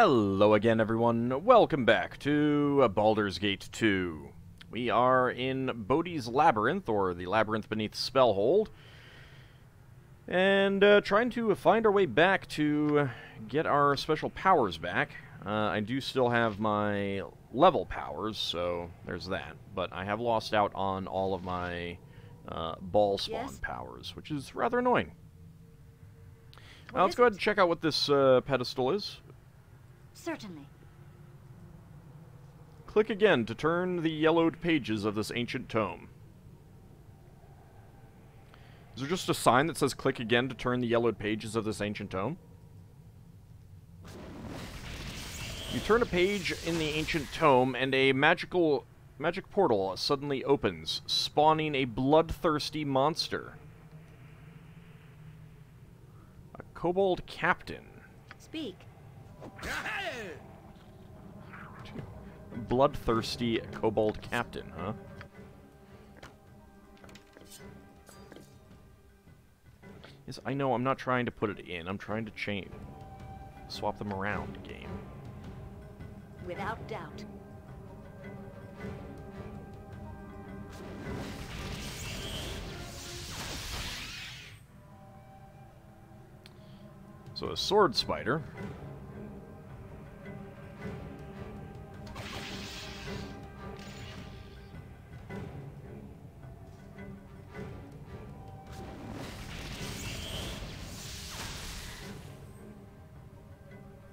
Hello again, everyone. Welcome back to Baldur's Gate 2. We are in Bodhi's Labyrinth, or the Labyrinth Beneath Spellhold, and trying to find our way back to get our special powers back. I do still have my level powers, so there's that, but I have lost out on all of my ball spawn powers, which is rather annoying. Now, let's go ahead and check out what this pedestal is. Certainly. Click again to turn the yellowed pages of this ancient tome. Is there just a sign that says click again to turn the yellowed pages of this ancient tome? You turn a page in the ancient tome and a magic portal suddenly opens, spawning a bloodthirsty monster. A kobold captain. Speak. Bloodthirsty kobold captain, huh? Yes, I know, I'm not trying to put it in. I'm trying to change. Swap them around, game. Without doubt. So a sword spider.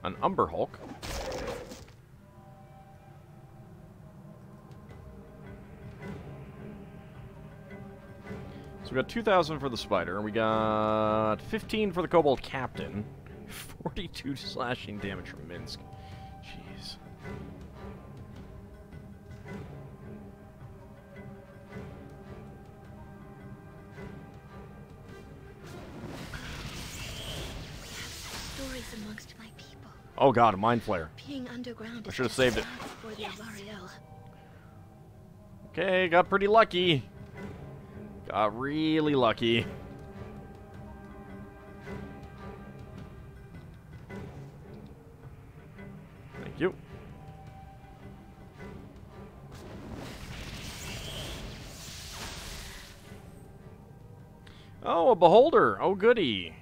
An Umber Hulk. So we got 2,000 for the spider, and we got 15 for the kobold captain. 42 slashing damage from Minsk. Jeez. Oh god, a mind flare. I should have saved it. Yes. Okay, got pretty lucky. Got really lucky. Thank you. Oh, a beholder. Oh, goody.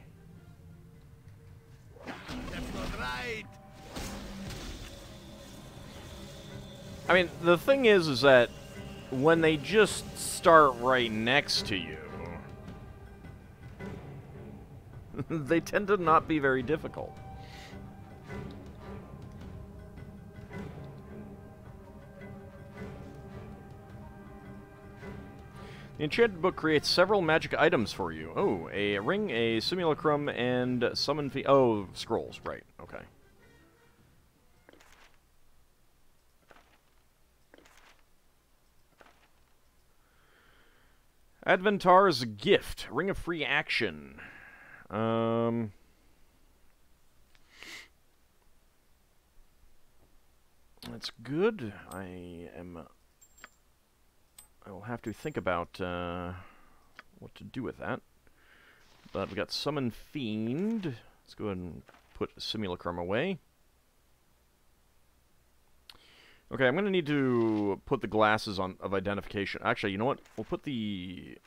I mean, the thing is that when they just start right next to you, they tend to not be very difficult. The enchanted book creates several magic items for you. Oh, a ring, a simulacrum, and summon fee. Oh, scrolls, right, okay. Adventar's gift, ring of free action. That's good. I will have to think about what to do with that. But we got summon fiend. Let's go ahead and put simulacrum away. Okay, I'm going to need to put the glasses on of identification. Actually, you know what? We'll put the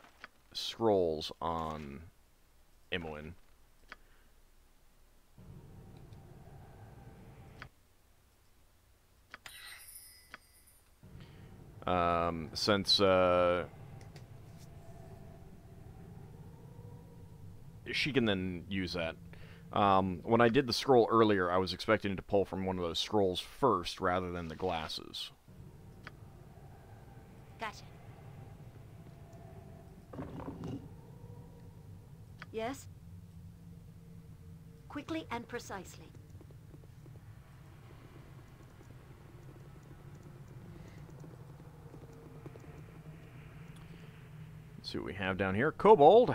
scrolls on Imoin. Since she can then use that. When I did the scroll earlier, I was expecting it to pull from one of those scrolls first, rather than the glasses. Gotcha. Yes? Quickly and precisely. Let's see what we have down here. Kobold.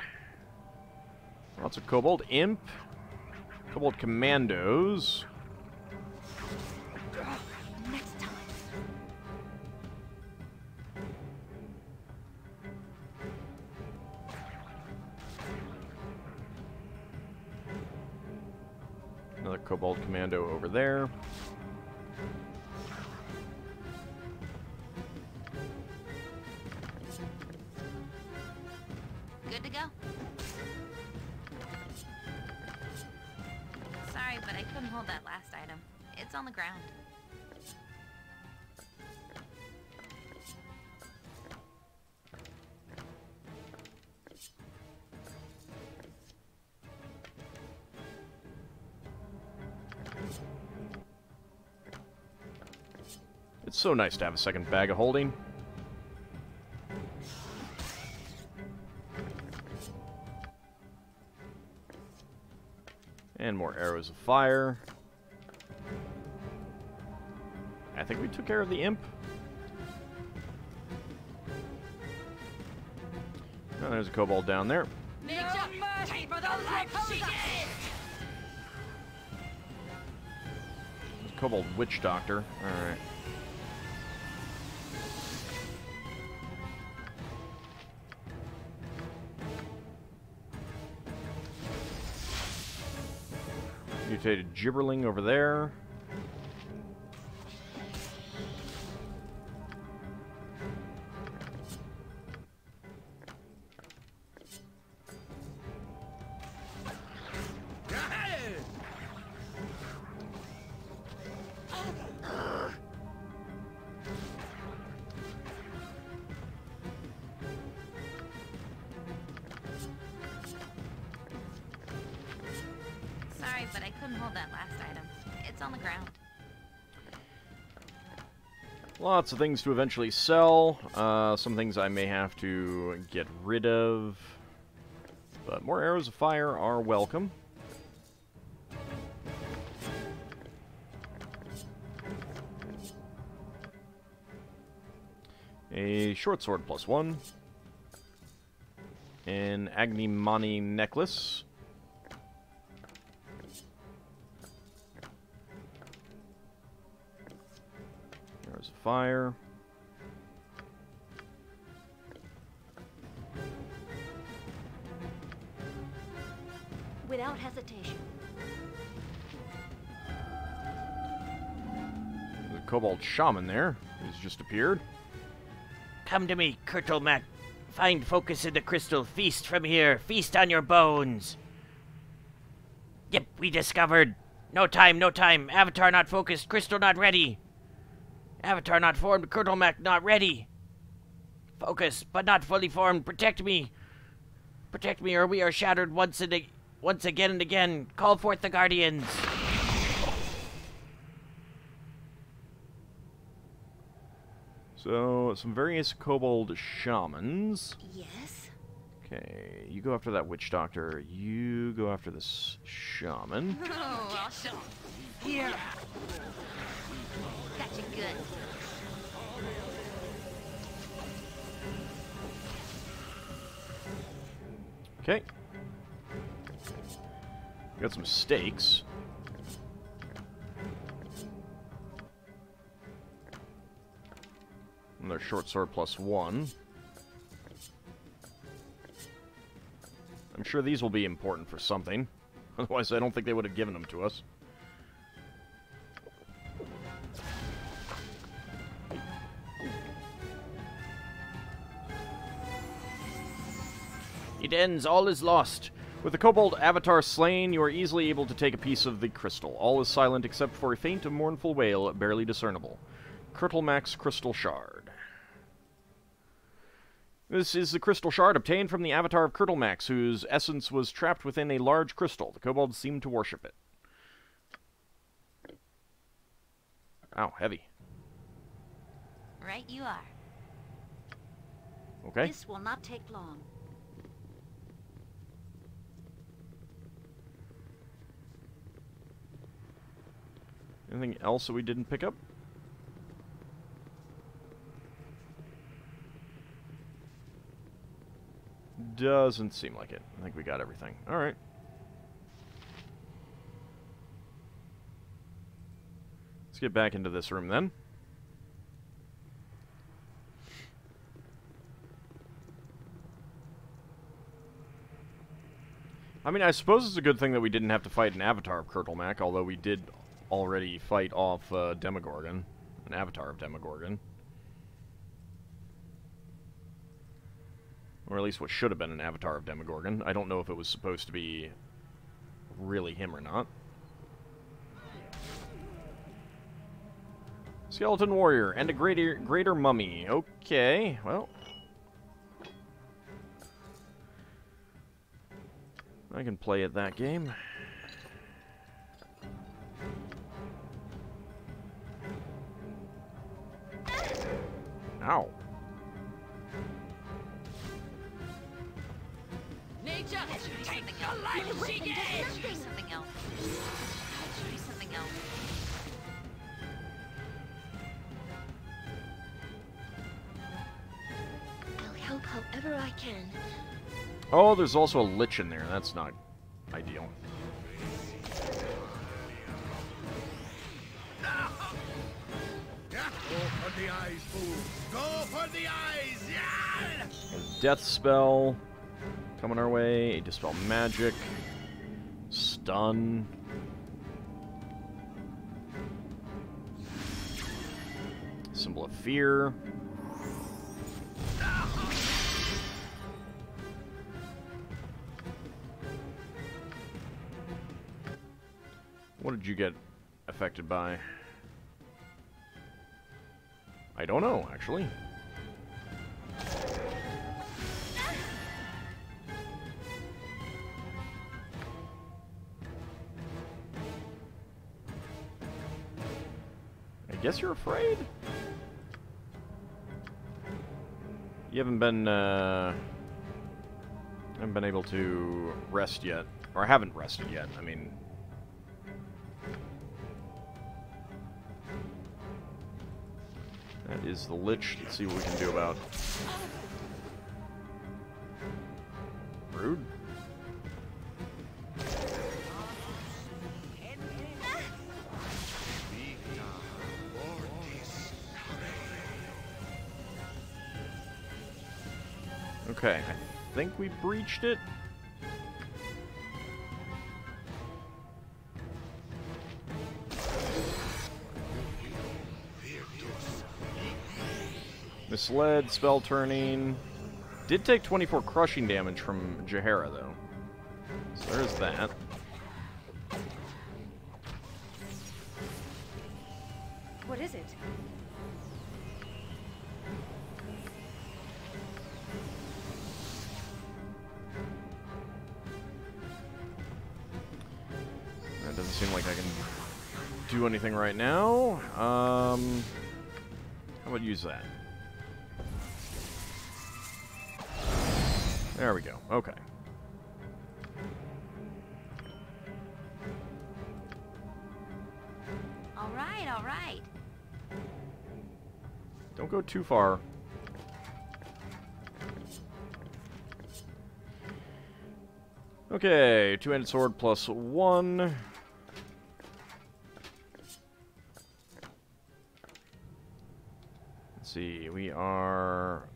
Lots of kobold. Imp. Kobold commandos. Next time. Another Kobold Commando over there. Good to go. Sorry, but I couldn't hold that last item. It's on the ground. It's so nice to have a second bag of holding. And more arrows of fire. I think we took care of the imp. Oh, there's a kobold down there. No mercy for the life she gave. Kobold witch doctor. All right. Mutated gibberling over there. But I couldn't hold that last item. It's on the ground. Lots of things to eventually sell. Some things I may have to get rid of. But more arrows of fire are welcome. A short sword +1. An Agnimani necklace. Fire. Without hesitation. The kobold shaman there has just appeared. Come to me, Kurtulmak. Find focus in the crystal. Feast from here. Feast on your bones. Yep, we discovered. No time, no time. Avatar not focused. Crystal not ready. Avatar not formed, Kurtulmak not ready. Focus, but not fully formed. Protect me. Protect me, or we are shattered once again and again. Call forth the guardians. So, some various kobold shamans. Yes. Okay, you go after that witch doctor. You go after this shaman. Oh, awesome. Here. Gotcha good. Okay. Got some steaks. Another short sword +1. I'm sure these will be important for something. Otherwise, I don't think they would have given them to us. It ends, all is lost. With the kobold avatar slain, you are easily able to take a piece of the crystal. All is silent except for a faint and mournful wail, barely discernible. Kurtulmak's crystal shard. This is the crystal shard obtained from the avatar of Kurtulmak, whose essence was trapped within a large crystal. The kobolds seemed to worship it. Ow, heavy. Right you are. Okay. This will not take long. Anything else that we didn't pick up? Doesn't seem like it. I think we got everything. All right. Let's get back into this room then. I mean, I suppose it's a good thing that we didn't have to fight an avatar of Kurtulmak, although we did already fight off Demogorgon, an avatar of Demogorgon. Or at least what should have been an avatar of Demogorgon. I don't know if it was supposed to be really him or not. Skeleton warrior and a greater mummy. Okay, well. I can play at that game. Ow. Nature, take your life, she gave. Something else. I'll help however I can. Oh, there's also a lich in there. That's not ideal. Go for the eyes, fool. Go for the eyes. Yeah! A death spell coming our way. A dispel magic. Stun. Symbol of fear. What did you get affected by? I don't know, actually. I guess you're afraid? You haven't been able to rest yet. Or I haven't rested yet, I mean. That is the Lich. Let's see what we can do about it. Rude. Okay, I think we breached it. Misled, spell turning. Did take 24 crushing damage from Jahera, though. So there's that. What is it? That doesn't seem like I can do anything right now. How about use that? There we go. Okay. All right, all right. Don't go too far. Okay, two-handed sword plus one. Let's see. We are.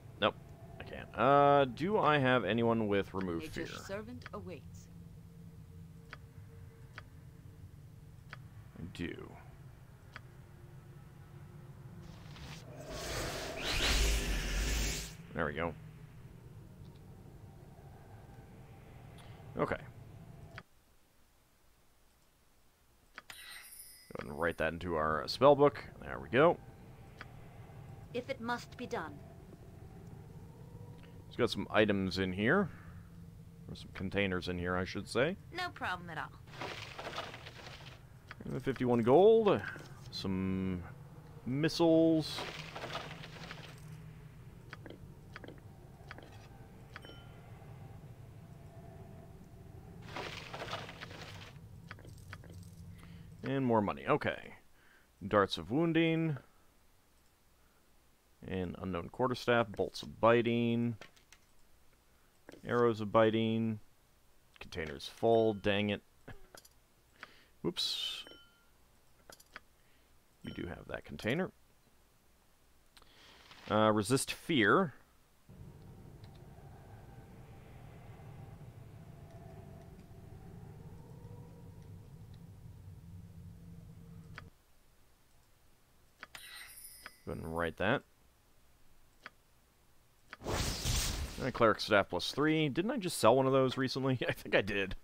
Do I have anyone with remove fear? Servant awaits. I do. There we go. Okay. Go ahead and write that into our spell book. There we go. If it must be done. Got some items in here, or some containers in here, I should say. No problem at all. 51 gold, some missiles. And more money, okay. Darts of wounding. And unknown quarterstaff, bolts of biting. Arrows of biting. Containers full. Dang it. Whoops. You do have that container. Resist fear. Go ahead and write that. And a cleric staff plus 3. Didn't I just sell one of those recently? I think I did.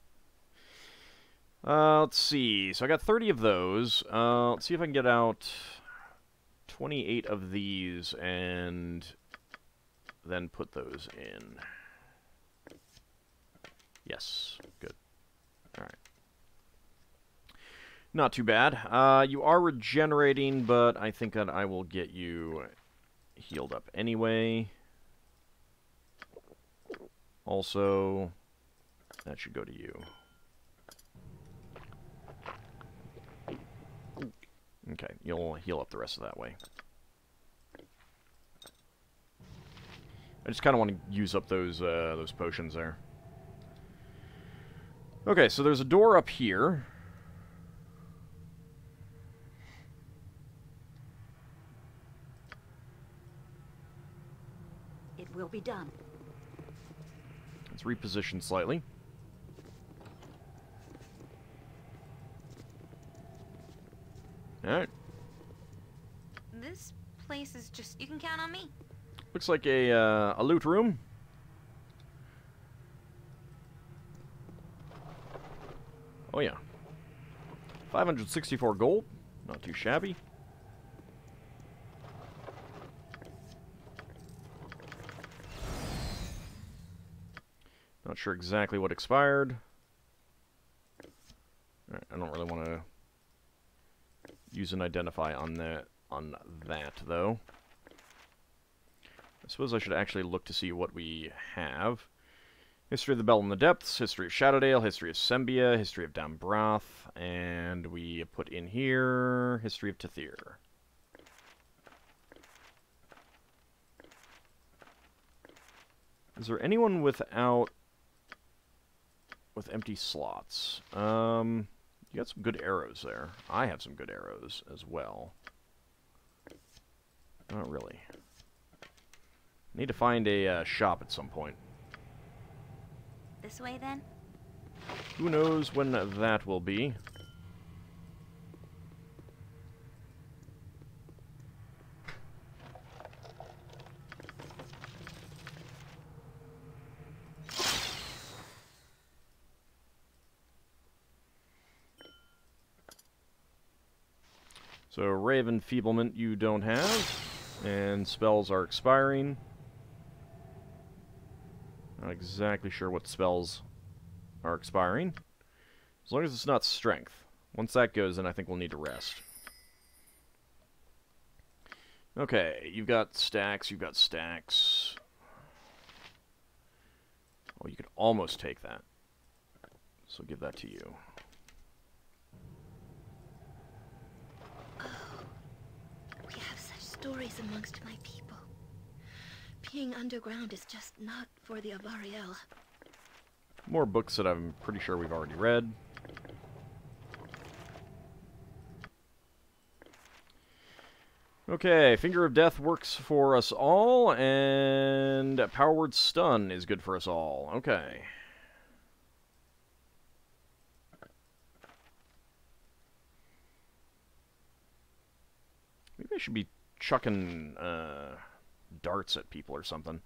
Let's see. So I got 30 of those. Let's see if I can get out 28 of these and then put those in. Yes. Good. All right. Not too bad. You are regenerating, but I think that I will get you healed up anyway. Also, that should go to you. Okay, you'll heal up the rest of that way. I just kind of want to use up those potions there. Okay, so there's a door up here. It will be done. Let's reposition slightly. All right. This place is just, you can count on me. Looks like a loot room. Oh yeah. 564 gold, not too shabby. Not sure exactly what expired. All right, I don't really want to use an identify on that, though. I suppose I should actually look to see what we have. History of the Bell in the Depths, History of Shadowdale, History of Sembia, History of Dambrath, and we put in here History of Tithir. Is there anyone with empty slots? You got some good arrows there. I have some good arrows as well. Not really. Need to find a shop at some point. This way, then? Who knows when that will be? So, Raven Feeblement you don't have, and spells are expiring. Not exactly sure what spells are expiring. As long as it's not strength. Once that goes, then I think we'll need to rest. Okay, you've got stacks, you've got stacks. Oh, you could almost take that. So give that to you. Stories amongst my people. Being underground is just not for the Avariel. More books that I'm pretty sure we've already read. Okay, Finger of Death works for us all, and Power Word Stun is good for us all. Okay. Maybe I should be chucking darts at people or something.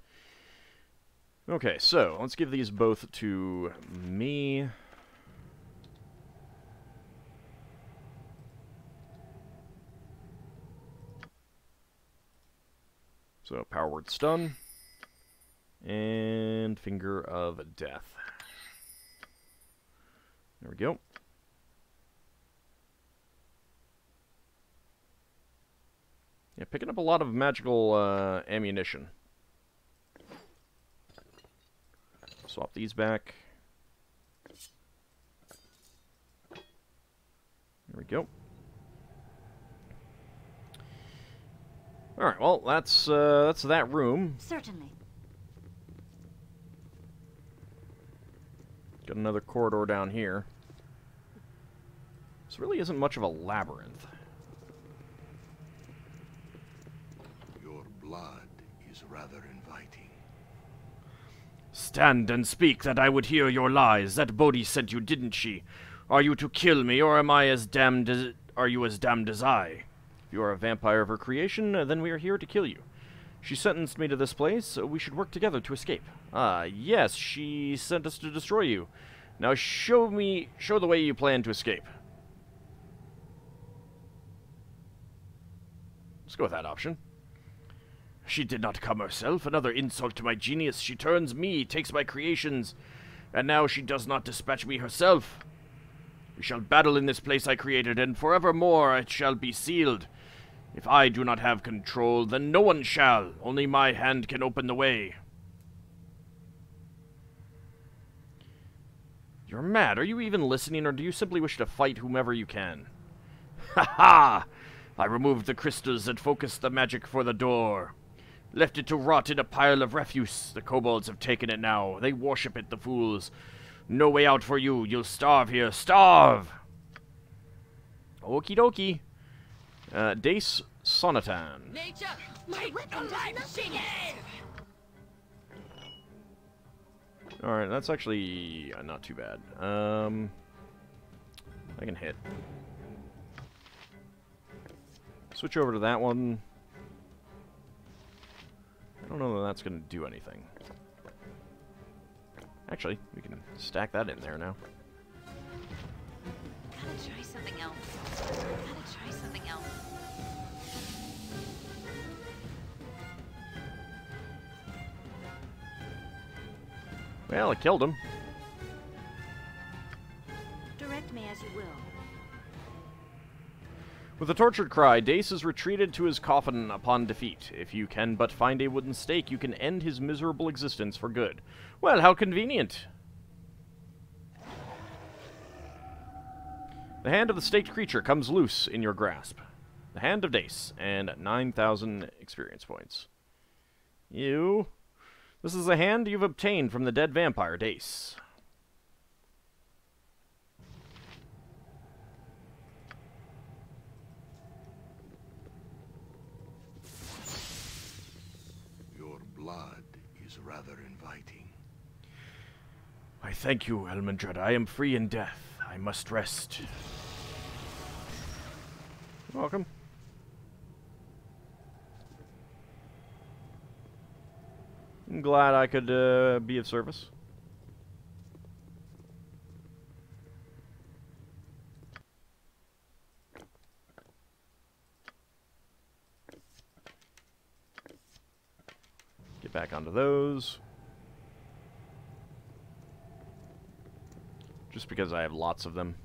Okay, so let's give these both to me. So, Power Word Stun. And Finger of Death. There we go. Yeah, picking up a lot of magical ammunition. Swap these back. There we go. All right, well, that's that room. Certainly. Got another corridor down here. This really isn't much of a labyrinth. Blood is rather inviting. Stand and speak, that I would hear your lies. That Bodhi sent you, didn't she? Are you to kill me, or am I as damned as I? If You are a vampire of her creation, then we are here to kill you. She sentenced me to this place, so we should work together to escape. Ah, yes, she sent us to destroy you. Now show the way you plan to escape. Let's go with that option. She did not come herself, another insult to my genius. She turns me, takes my creations, and now she does not dispatch me herself. We shall battle in this place I created, and forevermore it shall be sealed. If I do not have control, then no one shall. Only my hand can open the way. You're mad. Are you even listening, or do you simply wish to fight whomever you can? Ha ha! I removed the crystals and focused the magic for the door. Left it to rot in a pile of refuse. The kobolds have taken it now. They worship it, the fools. No way out for you. You'll starve here. Starve! Okie dokie. Dace Sonatan. Nature, my weapon lies in. Alright, that's actually not too bad. I can hit. Switch over to that one. I don't know that that's going to do anything. Actually, we can stack that in there now. Gotta try something else. Gotta try something else. Well, I killed him. Direct me as you will. With a tortured cry, Dace is retreated to his coffin upon defeat. If you can but find a wooden stake, you can end his miserable existence for good. Well, how convenient! The hand of the staked creature comes loose in your grasp. The hand of Dace, and 9,000 experience points. You. This is the hand you've obtained from the dead vampire, Dace. I thank you, Elmandred. I am free in death. I must rest. Welcome. I'm glad I could be of service. Get back onto those. Just because I have lots of them.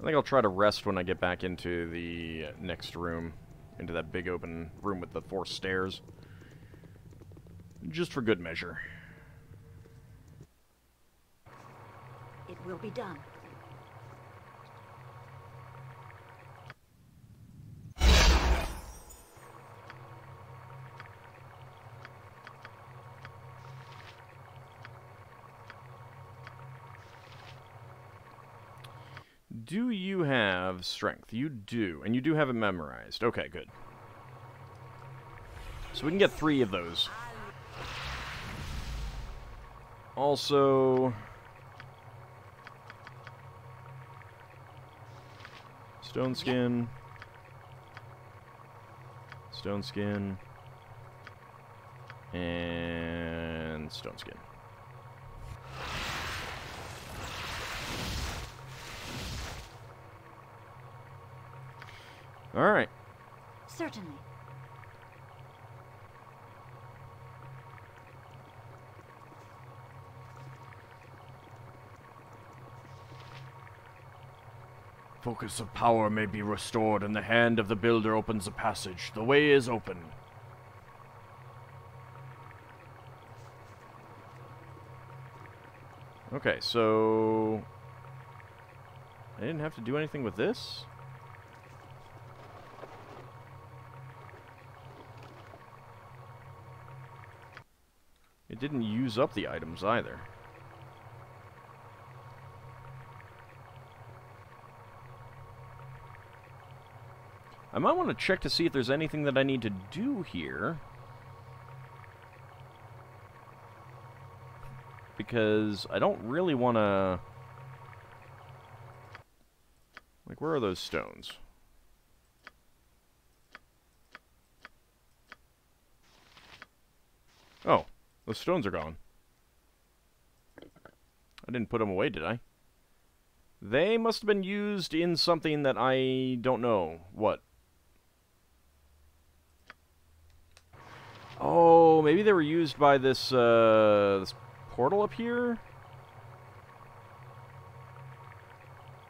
I think I'll try to rest when I get back into the next room. Into that big open room with the 4 stairs. Just for good measure. It will be done. Do you have strength? You do. And you do have it memorized. Okay, good. So we can get 3 of those. Also, stone skin. Stone skin. And stone skin. All right. Certainly. Focus of power may be restored, and the hand of the builder opens a passage. The way is open. Okay, so I didn't have to do anything with this? It didn't use up the items either. I might want to check to see if there's anything that I need to do here. because I don't really want to... Like, where are those stones? Oh, those stones are gone. I didn't put them away, did I? They must have been used in something that I don't know what. Oh, maybe they were used by this, this portal up here?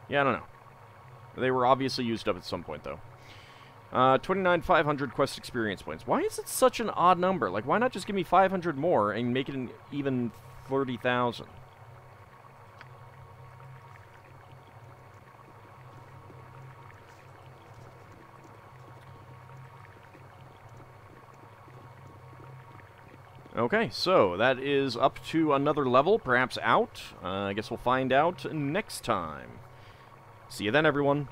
Yeah, I don't know. They were obviously used up at some point, though. 29,500 quest experience points. Why is it such an odd number? Like, why not just give me 500 more and make it an even 30,000? Okay, so that is up to another level, perhaps out. I guess we'll find out next time. See you then, everyone.